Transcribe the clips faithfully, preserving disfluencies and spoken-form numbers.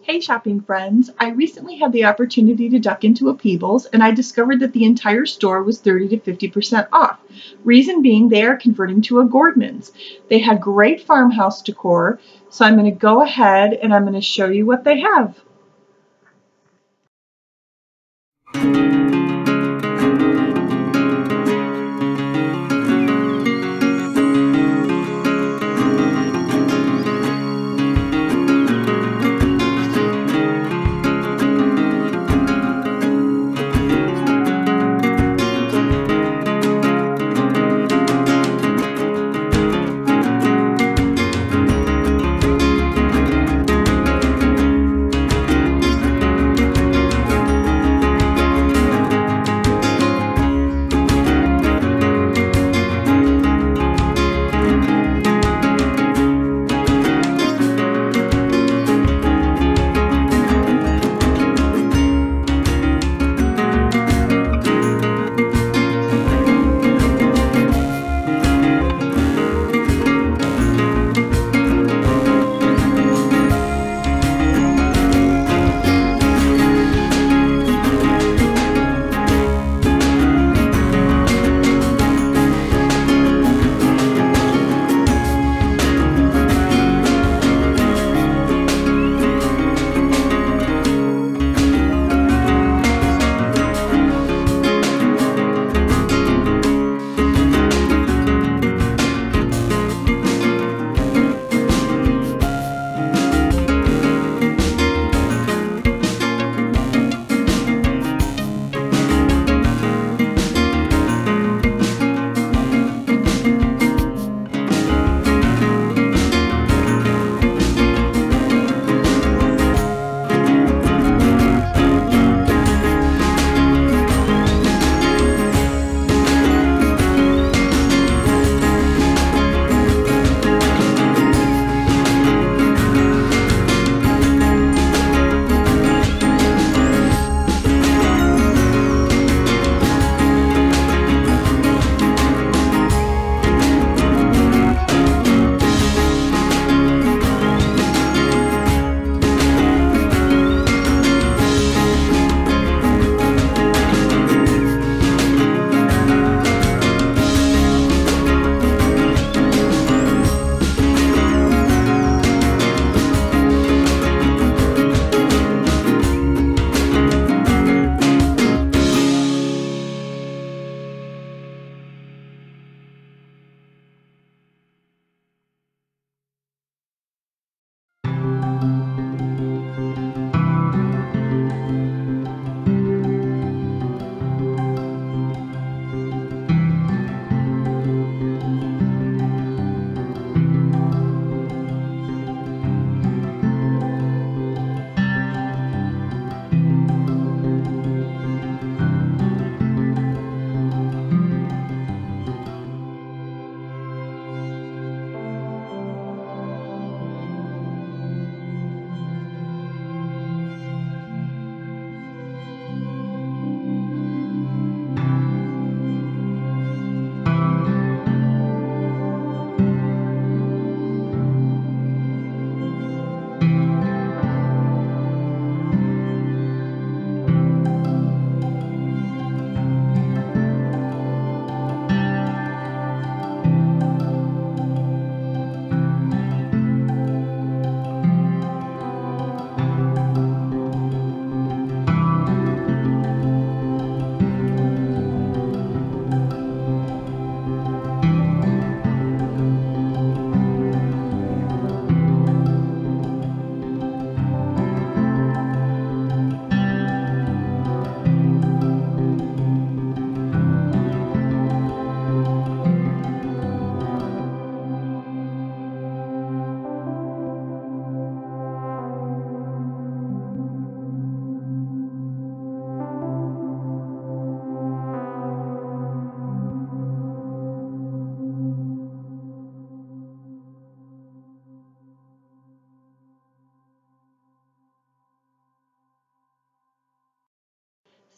Hey shopping friends, I recently had the opportunity to duck into a Peebles and I discovered that the entire store was thirty to fifty percent off. Reason being they are converting to a Gordman's. They had great farmhouse decor, so I'm going to go ahead and I'm going to show you what they have.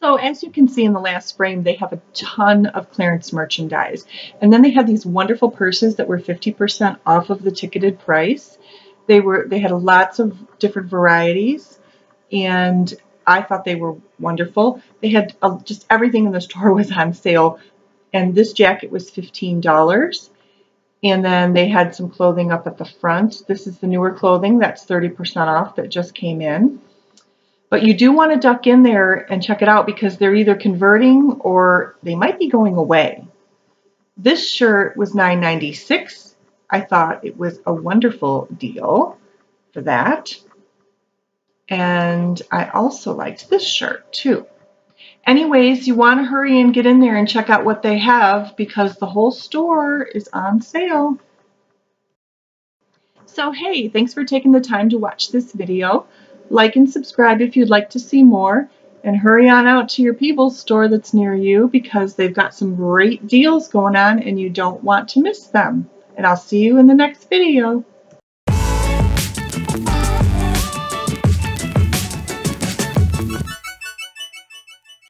So as you can see in the last frame, they have a ton of clearance merchandise. And then they had these wonderful purses that were fifty percent off of the ticketed price. They were they had lots of different varieties, and I thought they were wonderful. They had uh, just everything in the store was on sale, and this jacket was fifteen dollars. And then they had some clothing up at the front. This is the newer clothing that's thirty percent off that just came in. But you do want to duck in there and check it out because they're either converting or they might be going away. This shirt was nine ninety-six. I thought it was a wonderful deal for that. And I also liked this shirt too. Anyways, you want to hurry and get in there and check out what they have because the whole store is on sale. So hey, thanks for taking the time to watch this video. Like and subscribe if you'd like to see more, and hurry on out to your Peebles store that's near you because they've got some great deals going on and you don't want to miss them. And I'll see you in the next video.